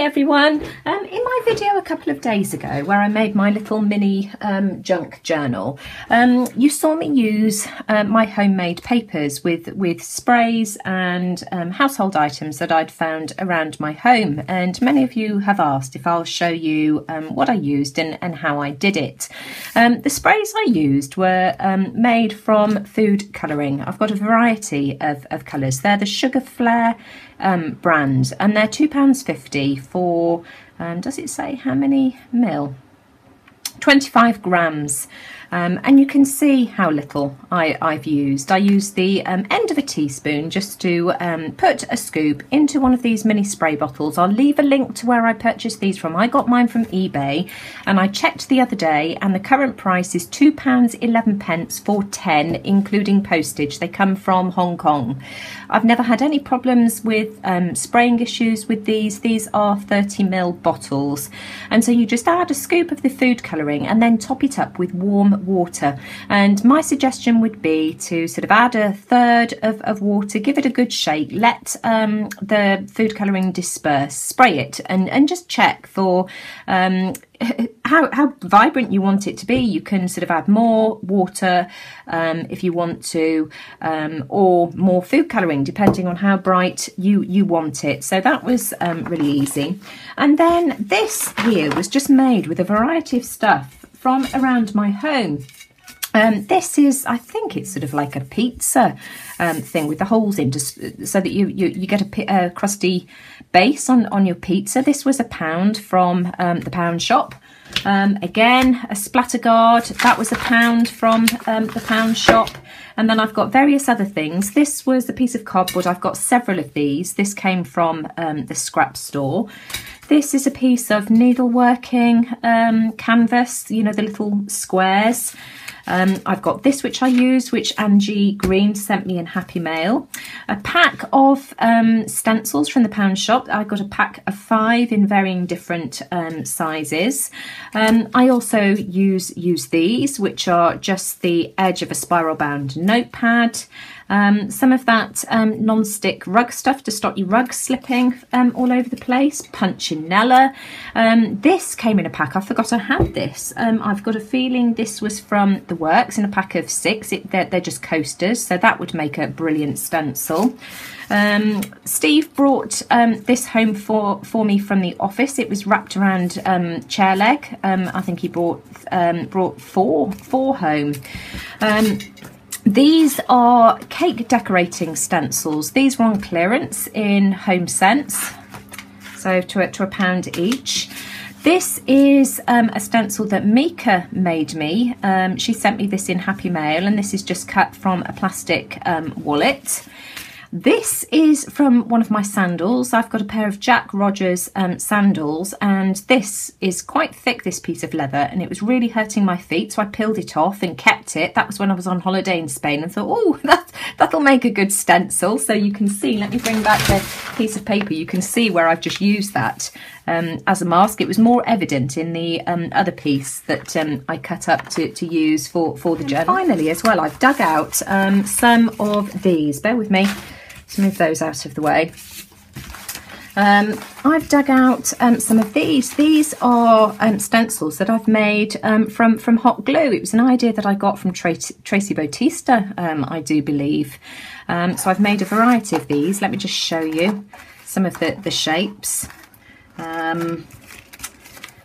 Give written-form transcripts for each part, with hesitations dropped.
Hi everyone! In my video a couple of days ago where I made my little mini junk journal, you saw me use my homemade papers with sprays and household items that I'd found around my home, and many of you have asked if I'll show you what I used and how I did it. The sprays I used were made from food colouring. I've got a variety of colours. They're the Sugar Flare brand, and they're £2.50 for, does it say how many mil? 25 grams. And you can see how little I've used. I used the end of a teaspoon just to put a scoop into one of these mini spray bottles. I'll leave a link to where I purchased these from. I got mine from eBay, and I checked the other day, and the current price is £2.11 for 10, including postage. They come from Hong Kong. I've never had any problems with spraying issues with these. These are 30ml bottles. And so you just add a scoop of the food colouring and then top it up with warm water, and my suggestion would be to sort of add a third of water, give it a good shake, let the food colouring disperse, spray it and just check for how vibrant you want it to be. You can sort of add more water if you want to, or more food colouring depending on how bright you want it. So that was really easy. And then this here was just made with a variety of stuff from around my home. This is, I think it's sort of like a pizza thing with the holes in, just so that you get a crusty base on your pizza. This was £1 from the pound shop. Again, a splatter guard, that was £1 from the pound shop. And then I've got various other things. This was a piece of cardboard. I've got several of these. This came from the scrap store. This is a piece of needleworking canvas, you know, the little squares. I've got this, which I used, which Angie Green sent me in Happy Mail. A pack of stencils from the pound shop. I got a pack of 5 in varying different sizes. I also use these, which are just the edge of a spiral bound notepad. Some of that non-stick rug stuff to stop your rug slipping all over the place. Punchinella. This came in a pack. I forgot I had this. I've got a feeling this was from The Works in a pack of 6. They're just coasters, so that would make a brilliant stencil. Steve brought this home for me from the office. It was wrapped around chair leg. I think he brought four home. These are cake decorating stencils. These were on clearance in HomeSense, so to a pound each. This is a stencil that Mika made me. She sent me this in Happy Mail, and this is just cut from a plastic wallet. This is from one of my sandals. I've got a pair of Jack Rogers sandals, and this is quite thick, this piece of leather, and it was really hurting my feet, so I peeled it off and kept it. That was when I was on holiday in Spain, and thought, oh, that'll make a good stencil. So you can see, let me bring back the piece of paper. You can see where I've just used that as a mask. It was more evident in the other piece that I cut up to use for the journal. Finally, as well, I've dug out some of these. Bear with me. Let's move those out of the way. I've dug out some of these. These are stencils that I've made from hot glue. It was an idea that I got from Tracy Bautista, I do believe. So I've made a variety of these. Let me just show you some of the shapes.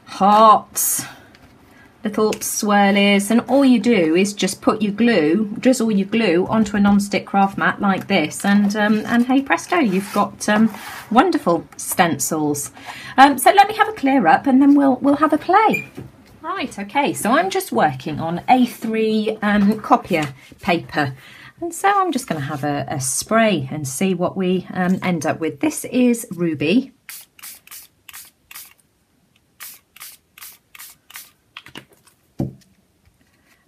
Hearts, little swirlies, and all you do is just put your glue, drizzle your glue onto a non-stick craft mat like this, and hey presto, you've got wonderful stencils. So let me have a clear up, and then we'll have a play. Right, okay, so I'm just working on A3 copier paper. And so I'm just going to have a spray and see what we end up with. This is Ruby.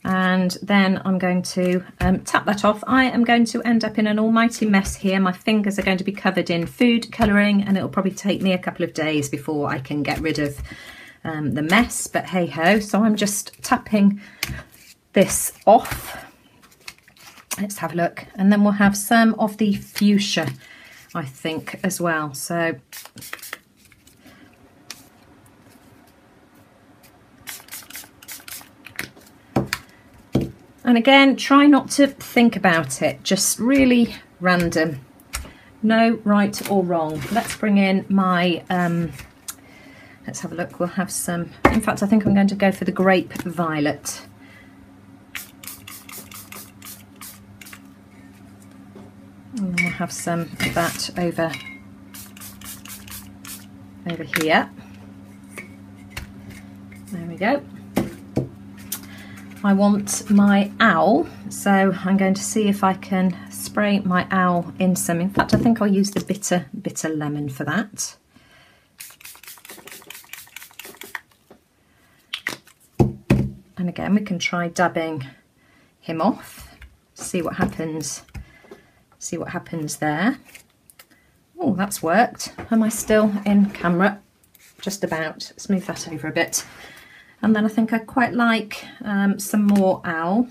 And then I'm going to tap that off. I am going to end up in an almighty mess here. My fingers are going to be covered in food colouring, and it'll probably take me a couple of days before I can get rid of the mess, but hey ho. So I'm just tapping this off. Let's have a look. And then we'll have some of the fuchsia, I think, as well. So And again, try not to think about it, just really random. No right or wrong. Let's bring in my, let's have a look, we'll have some, in fact I think I'm going to go for the grape violet. And we'll have some of that over here. There we go. I want my owl, so I'm going to see if I can spray my owl in some. In fact, I think I'll use the bitter lemon for that. And again, we can try dabbing him off, see what happens. See what happens there. Oh, that's worked. Am I still in camera? Just about. Let's move that over a bit. And then I think I quite like some more owl.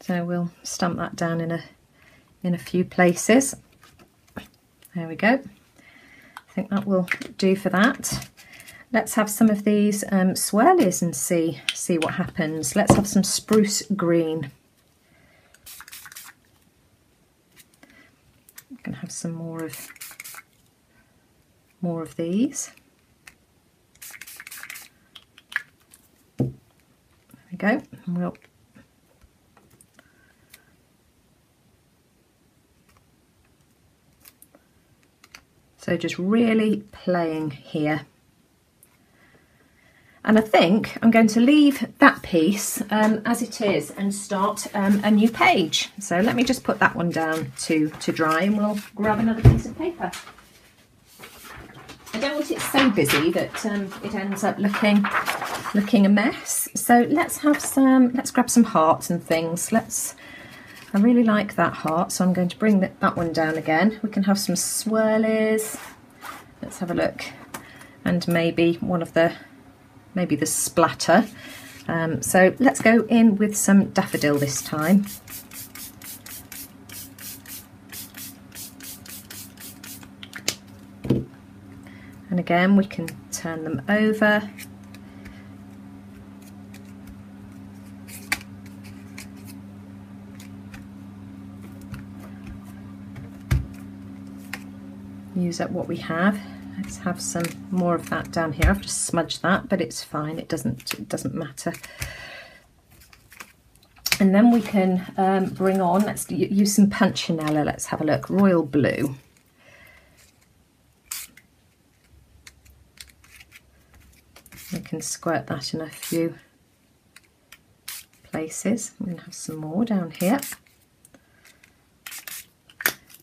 So we'll stamp that down in a few places. There we go. I think that will do for that. Let's have some of these swirlies and see what happens. Let's have some spruce green. I'm gonna have some more of these. There we go. And we'll so just really playing here. And I think I'm going to leave that piece as it is and start a new page. So let me just put that one down to dry and we'll grab another piece of paper. I don't want it so busy that it ends up looking a mess. So let's grab some hearts and things. I really like that heart, so I'm going to bring that one down again. We can have some swirlies. Let's have a look. And maybe one of the maybe the splatter. So let's go in with some daffodil this time. And again, we can turn them over. Use up what we have. Let's have some more of that down here. I've just smudged that, but it's fine. It doesn't matter. And then we can bring on. Let's use some Punchinella. Let's have a look. Royal blue. We can squirt that in a few places. I'm going to have some more down here.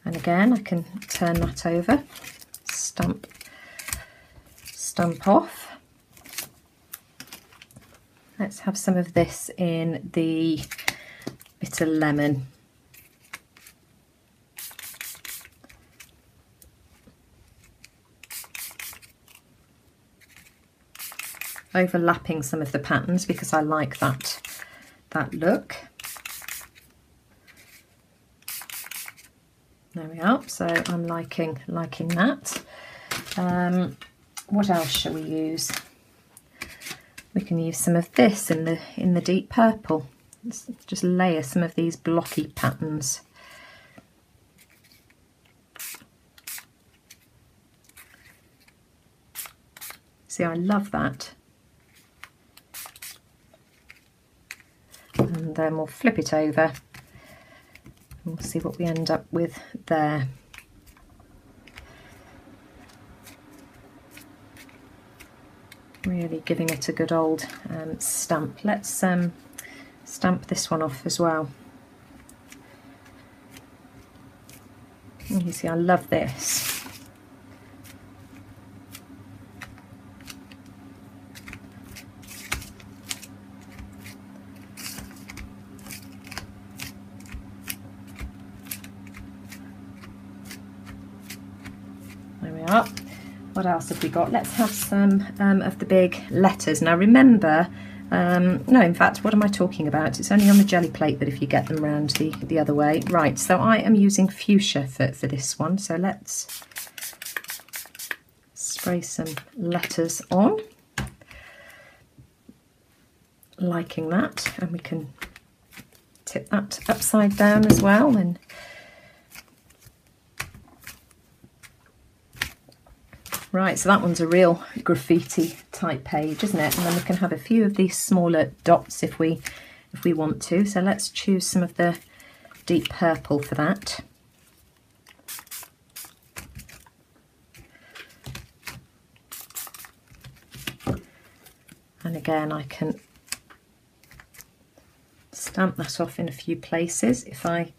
And again, I can turn that over. Stamp off. Let's have some of this in the bitter lemon. Overlapping some of the patterns because I like that look. There we are, so I'm liking that. What else shall we use? We can use some of this in the deep purple. Let's just layer some of these blocky patterns. See, I love that. And then we'll flip it over and we'll see what we end up with there. Really giving it a good old stamp. Let's stamp this one off as well. You see, I love this. There we are. What else have we got? Let's have some of the big letters. Now remember, no, in fact, what am I talking about? It's only on the jelly plate that if you get them round the other way. Right, so I am using fuchsia for this one. So let's spray some letters on. Liking that, and we can tip that upside down as well, and right, so that one's a real graffiti type page, isn't it? And then we can have a few of these smaller dots if we want to. So let's choose some of the deep purple for that. And again, I can stamp that off in a few places if I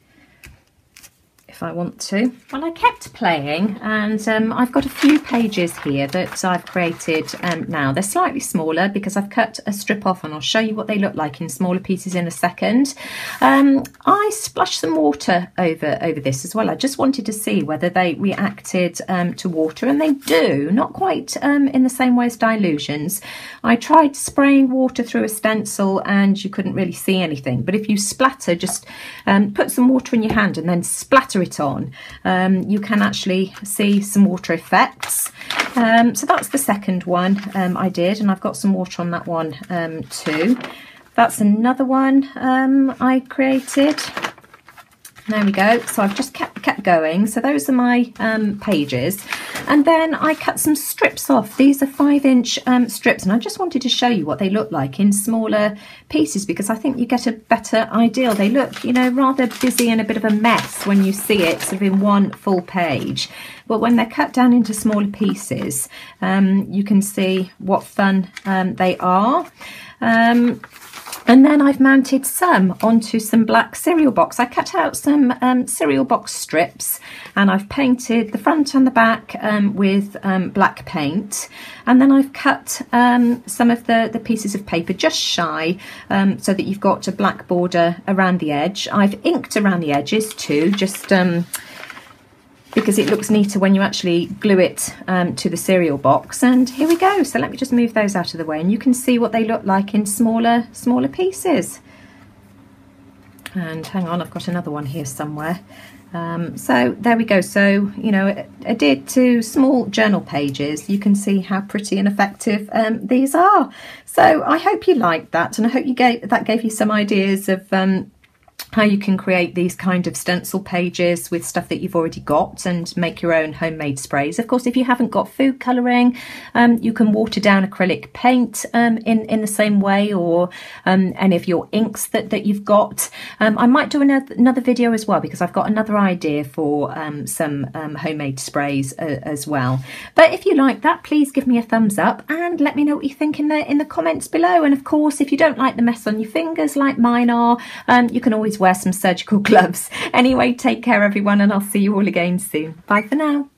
want to. Well, I kept playing, and I've got a few pages here that I've created now. They're slightly smaller because I've cut a strip off, and I'll show you what they look like in smaller pieces in a second. I splashed some water over this as well. I just wanted to see whether they reacted to water, and they do, not quite in the same way as dilutions. I tried spraying water through a stencil and you couldn't really see anything, but if you splatter, just put some water in your hand and then splatter it on, you can actually see some water effects. So that's the second one I did, and I've got some water on that one too. That's another one I created. There we go. So I've just kept going. So those are my pages. And then I cut some strips off. These are 5-inch strips, and I just wanted to show you what they look like in smaller pieces, because I think you get a better idea. They look, you know, rather busy and a bit of a mess when you see it sort of in one full page. But when they're cut down into smaller pieces, you can see what fun they are. And then I've mounted some onto some black cereal box. I cut out some cereal box strips, and I've painted the front and the back with black paint. And then I've cut some of the pieces of paper just shy, so that you've got a black border around the edge. I've inked around the edges too, just because it looks neater when you actually glue it to the cereal box. And here we go. So let me just move those out of the way, and you can see what they look like in smaller pieces. And hang on, I've got another one here somewhere. So there we go. So, you know, adhered to small journal pages, you can see how pretty and effective these are. So I hope you liked that, and I hope that gave you some ideas of how you can create these kind of stencil pages with stuff that you've already got and make your own homemade sprays. Of course, if you haven't got food colouring, you can water down acrylic paint in the same way, or any of your inks that you've got. I might do another video as well, because I've got another idea for some homemade sprays as well. But if you like that, please give me a thumbs up and let me know what you think in the comments below. And of course, if you don't like the mess on your fingers like mine are, you can always wear some surgical gloves. Anyway, take care everyone, and I'll see you all again soon. Bye for now.